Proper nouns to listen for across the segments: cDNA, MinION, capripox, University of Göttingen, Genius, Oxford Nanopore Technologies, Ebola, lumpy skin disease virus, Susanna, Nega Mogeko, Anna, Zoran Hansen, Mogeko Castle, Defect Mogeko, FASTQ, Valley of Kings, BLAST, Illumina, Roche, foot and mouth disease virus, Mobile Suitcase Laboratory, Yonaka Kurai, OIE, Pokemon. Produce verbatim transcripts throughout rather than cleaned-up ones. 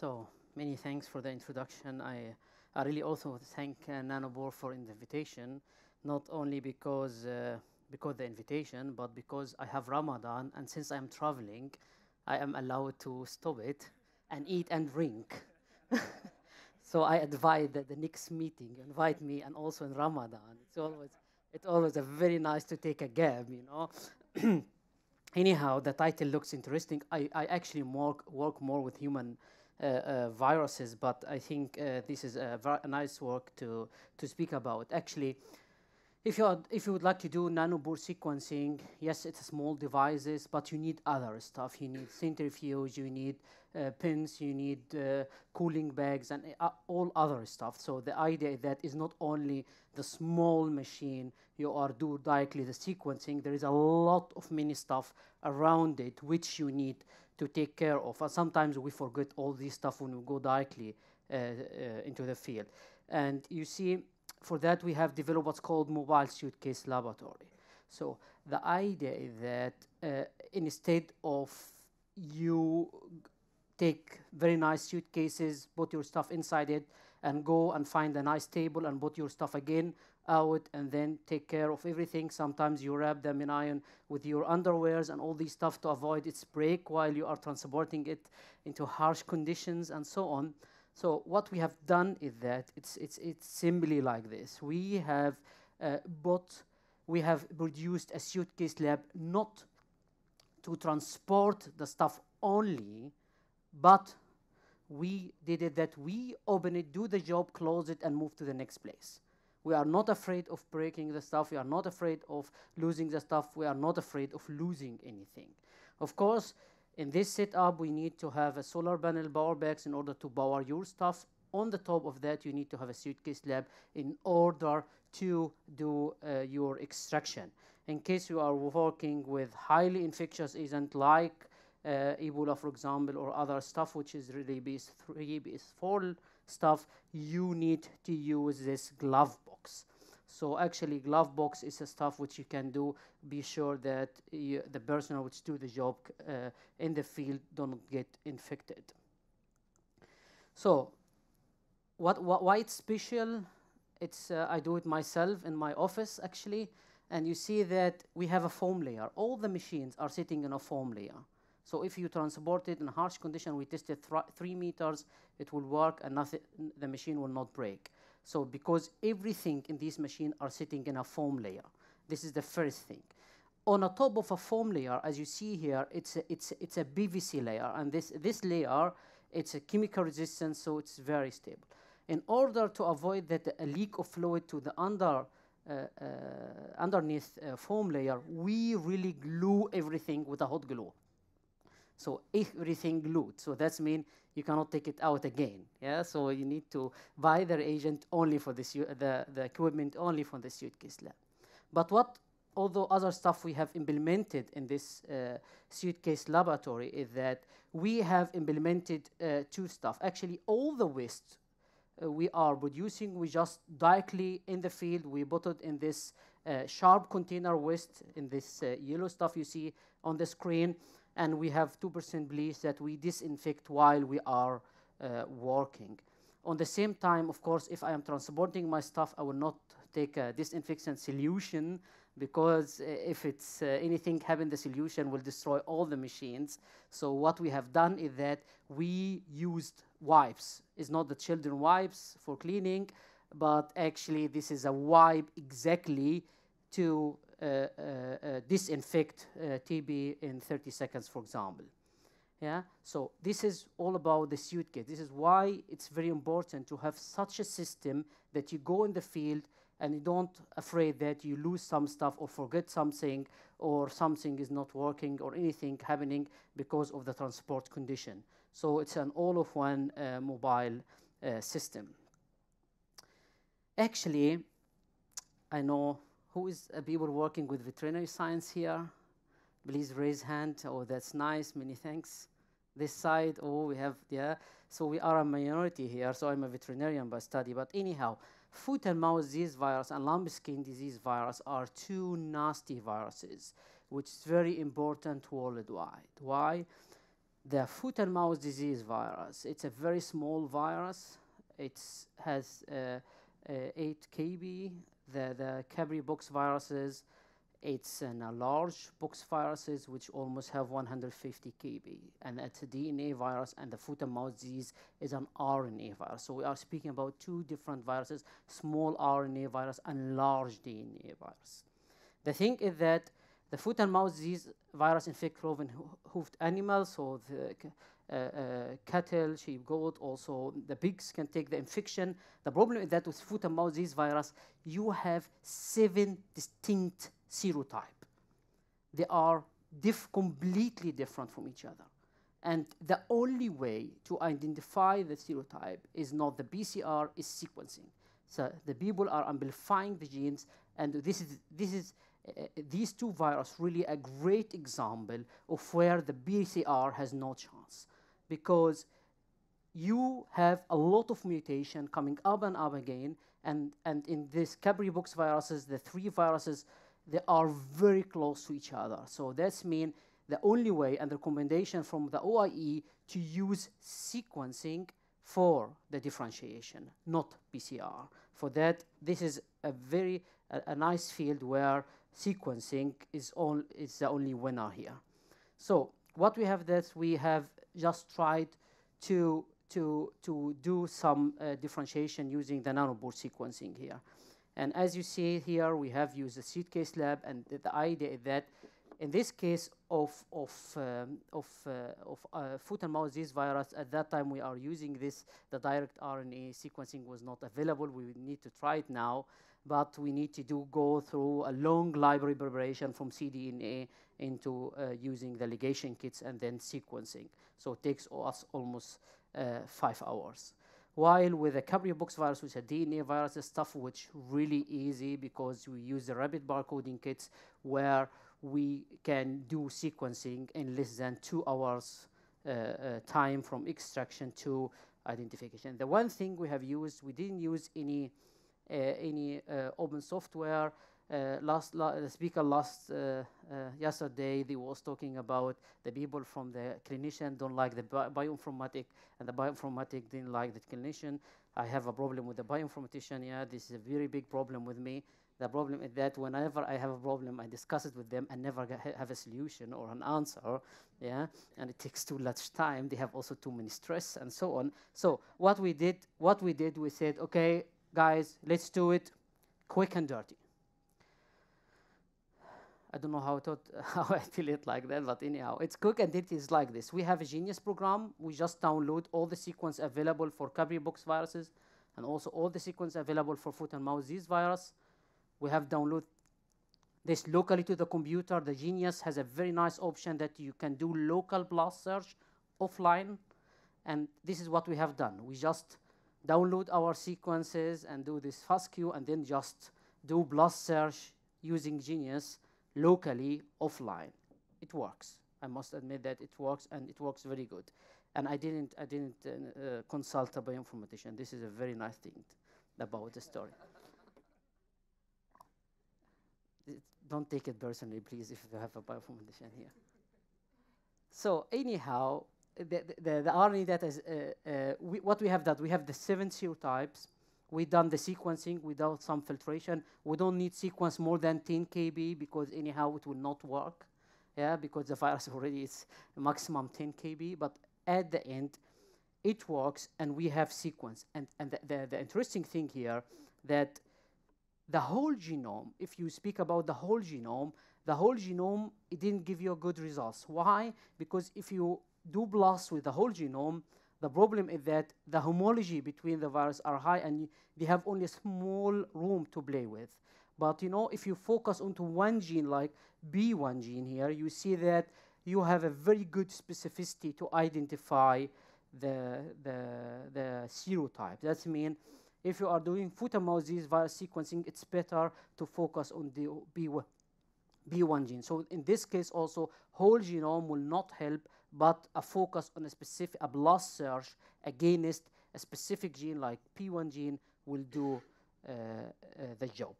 So many thanks for the introduction. I, I really also thank uh, Nanopore for the invitation, not only because uh, because the invitation, but because I have Ramadan, and since I'm traveling, I am allowed to stop it and eat and drink. So I advise that the next meeting invite me, and also in Ramadan. It's always it's always a very nice to take a gap, you know. Anyhow, the title looks interesting. I, I actually work, work more with human uh, uh, viruses, but I think uh, this is a, a nice work to, to speak about. Actually, if you, are, if you would like to do nanopore sequencing, yes, it's small devices, but you need other stuff. You need centrifuge, you need uh, pins, you need uh, cooling bags, and uh, all other stuff. So the idea that is not only the small machine you are do directly the sequencing, there is a lot of many stuff around it which you need to take care of. And sometimes we forget all this stuff when we go directly uh, uh, into the field. And you see, for that, we have developed what's called Mobile Suitcase Laboratory. So the idea is that uh, instead of you take very nice suitcases, put your stuff inside it, and go and find a nice table and put your stuff again out, and then take care of everything. Sometimes you wrap the MinION with your underwears and all these stuff to avoid its break while you are transporting it into harsh conditions and so on. So what we have done is that it's it's it's simply like this. We have uh, bought, we have produced a suitcase lab not to transport the stuff only, but we did it that we open it, do the job, close it, and move to the next place. We are not afraid of breaking the stuff. We are not afraid of losing the stuff. We are not afraid of losing anything. Of course, in this setup, we need to have a solar panel power banks in order to power your stuff. On the top of that, you need to have a suitcase lab in order to do uh, your extraction. In case you are working with highly infectious agents like uh, Ebola, for example, or other stuff, which is really B S three, B S four stuff, you need to use this glove box. So actually, glove box is a stuff which you can do. Be sure that you, the person which do the job uh, in the field don't get infected. So, what, what why it's special? It's uh, I do it myself in my office actually, and you see that we have a foam layer. All the machines are sitting in a foam layer. So if you transport it in a harsh condition, we tested three meters, it will work, and nothing, the machine will not break. So because everything in this machine are sitting in a foam layer. This is the first thing. On a top of a foam layer, as you see here, it's a, it's, it's a P V C layer. And this, this layer, it's a chemical resistance, so it's very stable. In order to avoid that a leak of fluid to the under, uh, uh, underneath uh, foam layer, we really glue everything with a hot glue. So everything glued. So that's mean you cannot take it out again. Yeah. So you need to buy the reagent only for this, the the equipment only for the suitcase lab. But what, although other stuff we have implemented in this uh, suitcase laboratory is that we have implemented uh, two stuff. Actually, all the waste uh, we are producing, we just directly in the field we put it in this uh, sharp container waste in this uh, yellow stuff you see on the screen. And we have two percent bleach that we disinfect while we are uh, working. On the same time, of course, if I am transporting my stuff, I will not take a disinfectant solution, because uh, if it's uh, anything happen, the solution will destroy all the machines. So what we have done is that we used wipes. It's not the children wipes for cleaning, but actually this is a wipe exactly to Uh, uh, uh, disinfect uh, T B in thirty seconds, for example. Yeah. So this is all about the suitcase. This is why it's very important to have such a system that you go in the field and you don't afraid that you lose some stuff or forget something or something is not working or anything happening because of the transport condition. So it's an all-of-one uh, mobile uh, system. Actually, I know. Who is uh, people working with veterinary science here? Please raise hand. Oh, that's nice. Many thanks. This side. Oh, we have, yeah. So we are a minority here. So I'm a veterinarian by study. But anyhow, foot and mouth disease virus and lumpy skin disease virus are two nasty viruses, which is very important worldwide. Why? the foot and mouth disease virus. It's a very small virus. It has uh, uh, eight kilograms. The, the capripox viruses, it's an, a large pox viruses which almost have one hundred fifty kilograms. And that's a D N A virus, and the foot and mouth disease is an R N A virus. So we are speaking about two different viruses, small R N A virus and large D N A virus. The thing is that the foot and mouth disease virus infects cloven hoofed animals, so the uh, uh, cattle, sheep, goat, also the pigs can take the infection. The problem is that with foot and mouth disease virus, you have seven distinct serotypes. They are diff completely different from each other. And the only way to identify the serotype is not the P C R, is sequencing. So the people are amplifying the genes, and this is, this is Uh, these two viruses really a great example of where the P C R has no chance, because you have a lot of mutation coming up and up again, and, and in this capripox viruses, the three viruses, they are very close to each other. So that's mean the only way and the recommendation from the O I E to use sequencing for the differentiation, not P C R. For that, this is a very a, a nice field where sequencing is, all, is the only winner here. So what we have this, we have just tried to, to, to do some uh, differentiation using the nanopore sequencing here. And as you see here, we have used the suitcase lab, and the, the idea is that in this case of, of, um, of, uh, of uh, foot and mouth disease virus, at that time we are using this, the direct R N A sequencing was not available. We need to try it now, but we need to do go through a long library preparation from cDNA into uh, using the ligation kits and then sequencing. So it takes us almost uh, five hours. While with the capripox virus, which is a D N A virus, the stuff which really easy because we use the rapid barcoding kits where we can do sequencing in less than two hours uh, uh, time from extraction to identification. The one thing we have used, we didn't use any uh, any uh, open software. Uh, last la the speaker last uh, uh, yesterday, they was talking about the people from the clinician don't like the bi bioinformatic, and the bioinformatic didn't like the clinician. I have a problem with the bioinformatician. Yeah, this is a very big problem with me. The problem is that whenever I have a problem, I discuss it with them and never have a solution or an answer, yeah? And it takes too much time. They have also too many stress and so on. So what we did, what we did, we said, okay, guys, let's do it quick and dirty. I don't know how I, thought, how I feel it like that, but anyhow, it's quick and dirty is like this. We have a Genius program. We just download all the sequence available for capripox viruses and also all the sequence available for foot and mouth disease virus. We have downloaded this locally to the computer. The Genius has a very nice option that you can do local BLAST search offline. And this is what we have done. We just download our sequences and do this FASTQ and then just do BLAST search using Genius locally offline. It works. I must admit that it works, and it works very good. And I didn't, I didn't uh, uh, consult a bioinformatician. This is a very nice thing about the story. Don't take it personally, please, if you have a bioinformatician here. So anyhow, the, the, the R N A data is, uh, uh, we, what we have done, we have the seven serotypes. We've done the sequencing without some filtration. We don't need sequence more than ten kilograms because anyhow it will not work, yeah, because the virus already is maximum ten kilograms. But at the end, it works, and we have sequence. And, and the, the, the interesting thing here that the whole genome, if you speak about the whole genome, the whole genome, it didn't give you a good results. Why? Because if you do BLAST with the whole genome, the problem is that the homology between the virus are high and they have only a small room to play with. But you know, if you focus onto one gene, like B one gene here, you see that you have a very good specificity to identify the, the, the serotype. That means if you are doing foot and mouth disease virus sequencing, it's better to focus on the B one gene. So in this case also, whole genome will not help, but a focus on a specific, a BLAST search against a specific gene like P one gene will do uh, uh, the job.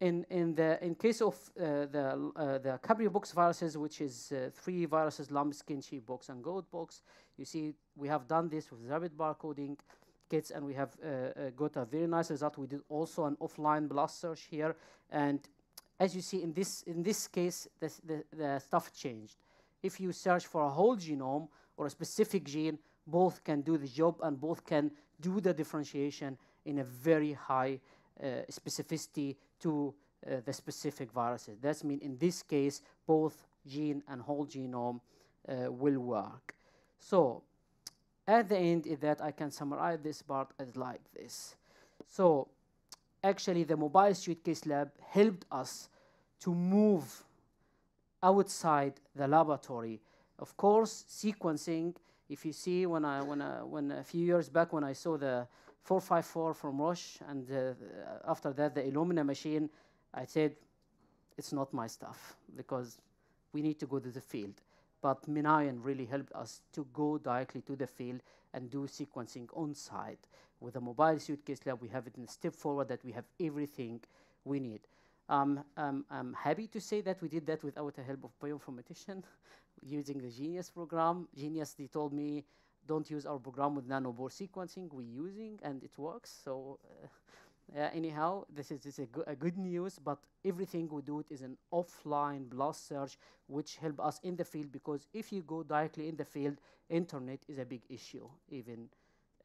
in in the in case of uh, the uh, the capripox viruses, which is uh, three viruses: lumpy skin, sheeppox, and goatpox. You see, we have done this with rapid barcoding kits, and we have uh, uh, got a very nice result. We did also an offline BLAST search here, and as you see in this in this case, the the, the stuff changed. If you search for a whole genome or a specific gene, both can do the job and both can do the differentiation in a very high uh, specificity to uh, the specific viruses. That means in this case, both gene and whole genome uh, will work. So at the end is that I can summarize this part as like this. So actually the Mobile Suitcase Lab helped us to move outside the laboratory. Of course, sequencing, if you see when I, when I, when a few years back when I saw the four five four from Roche and uh, after that the Illumina machine, I said, it's not my stuff because we need to go to the field. But MinION really helped us to go directly to the field and do sequencing on site. With the Mobile Suitcase Lab, we have it in a step forward that we have everything we need. Um, um, I'm happy to say that we did that without the help of bioinformatician using the Genius program. Genius, they told me, don't use our program with nanobore sequencing. We're using and it works. So uh, uh, anyhow, this is, this is a, go a good news, but everything we do it is an offline BLAST search, which help us in the field, because if you go directly in the field, internet is a big issue. Even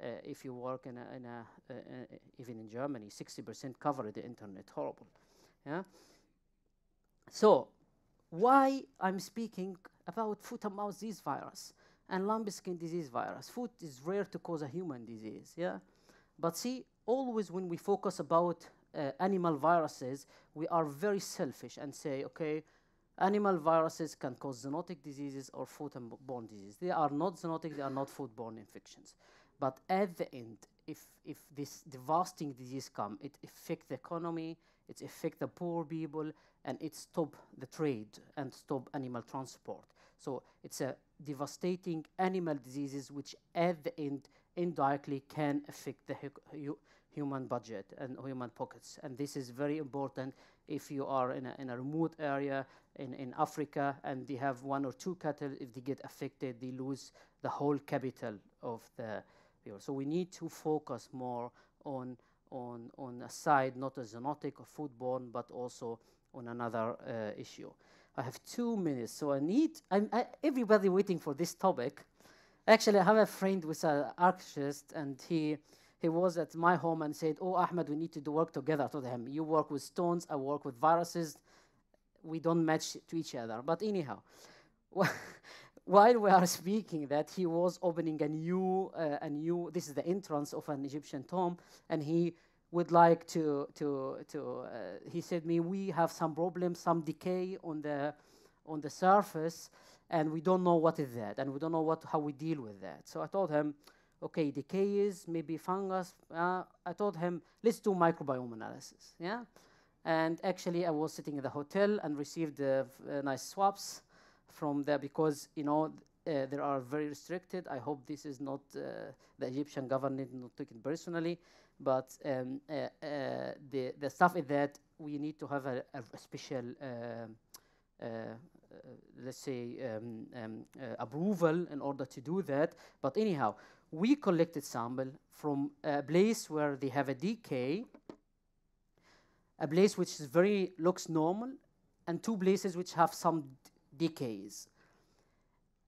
uh, if you work in a, in a uh, uh, even in Germany, sixty percent cover the internet, horrible. Yeah. So why I'm speaking about foot and mouth disease virus and lumpy skin disease virus? Foot is rare to cause a human disease, yeah? But see, always when we focus about uh, animal viruses, we are very selfish and say, okay, animal viruses can cause zoonotic diseases or foot and bone disease. They are not zoonotic, they are not foodborne infections. But at the end, if, if this devastating disease comes, it affects the economy, it affects the poor people, and it stops the trade and stops animal transport. So it's a devastating animal diseases which at the end indirectly can affect the hu human budget and human pockets. And this is very important if you are in a, in a remote area in, in Africa and they have one or two cattle, if they get affected, they lose the whole capital of the people. So we need to focus more on on, on a side, not a zoonotic or foodborne, but also on another uh, issue. I have two minutes, so I need, I'm, I, everybody waiting for this topic. Actually, I have a friend with an archivist, and he, he was at my home and said, oh, Ahmed, we need to do work together. I told him, you work with stones, I work with viruses. We don't match to each other. But anyhow, while we are speaking that, he was opening a new, uh, a new, this is the entrance of an Egyptian tomb, and he would like to, to, to uh, he said me, we have some problems, some decay on the, on the surface, and we don't know what is that, and we don't know what, how we deal with that. So I told him, okay, decay is maybe fungus. Uh, I told him, let's do microbiome analysis, yeah? And actually I was sitting in the hotel and received uh, uh, nice swabs from there, because you know uh, there are very restricted. I hope this is not uh, the Egyptian government not taking it personally, but um, uh, uh, the the stuff is that we need to have a, a special uh, uh, uh, let's say um, um, uh, approval in order to do that. But anyhow, we collected sample from a place where they have a decay, a place which is very looks normal, and two places which have some decays.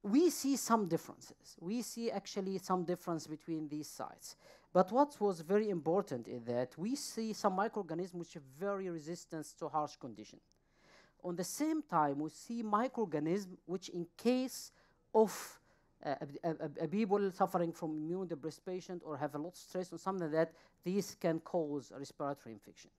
We see some differences. We see actually some difference between these sites. But what was very important is that we see some microorganisms which are very resistant to harsh conditions. On the same time, we see microorganisms which in case of uh, a, a, a people suffering from immune deprivation or have a lot of stress or something like that, these can cause a respiratory infection.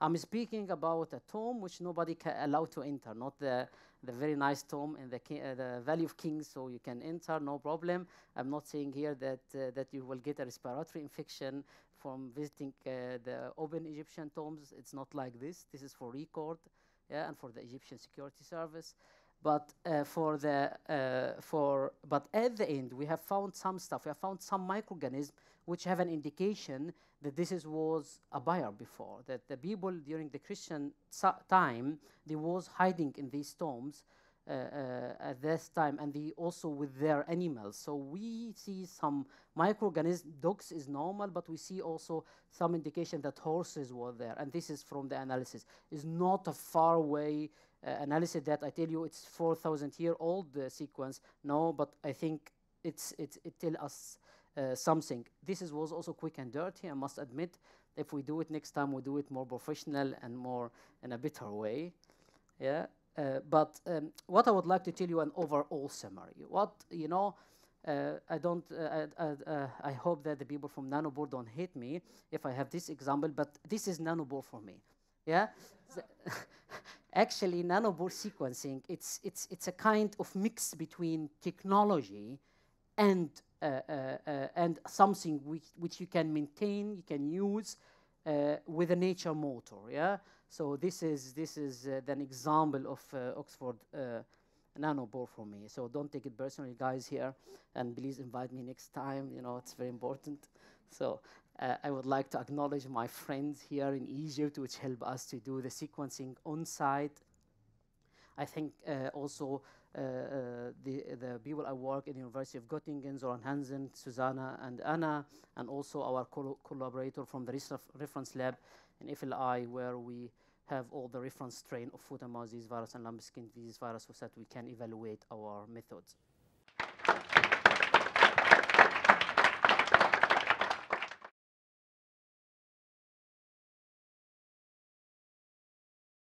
I'm speaking about a tomb which nobody can allow to enter, not the, the very nice tomb in the, uh, the Valley of Kings, so you can enter, no problem. I'm not saying here that, uh, that you will get a respiratory infection from visiting uh, the open Egyptian tombs. It's not like this. This is for record, yeah, and for the Egyptian security service. But uh, for the uh, for but at the end we have found some stuff. We have found some microorganisms which have an indication that this is, was a buyer before. That the people during the Christian time, they was hiding in these tombs uh, uh, at this time, and they also with their animals. So we see some microorganisms. Dogs is normal, but we see also some indication that horses were there. And this is from the analysis. It's not a far away Uh, analysis that I tell you it's four thousand year old uh, sequence. No, but I think it's, it's it tells us uh, something. This is, was also quick and dirty, I must admit. If we do it next time, we do it more professional and more in a better way. Yeah. Uh, but um, what I would like to tell you an overall summary. What you know, uh, I don't. Uh, I, I, uh, I hope that the people from Nanopore don't hate me if I have this example. But this is Nanopore for me. Yeah. Actually, nanopore sequencing, it's, it's, it's a kind of mix between technology and, uh, uh, uh, and something which, which you can maintain, you can use uh, with a nature motor, yeah? So this is, this is uh, an example of uh, Oxford uh, Nanopore for me. So don't take it personally, guys, here, and please invite me next time. You know, it's very important. So. Uh, I would like to acknowledge my friends here in Egypt, which help us to do the sequencing on site. I think uh, also uh, uh, the, the people I work in the University of Göttingen, Zoran Hansen, Susanna, and Anna, and also our col collaborator from the reference lab in F L I, where we have all the reference strain of foot and mouth disease virus and lumpy skin disease virus so that we can evaluate our methods.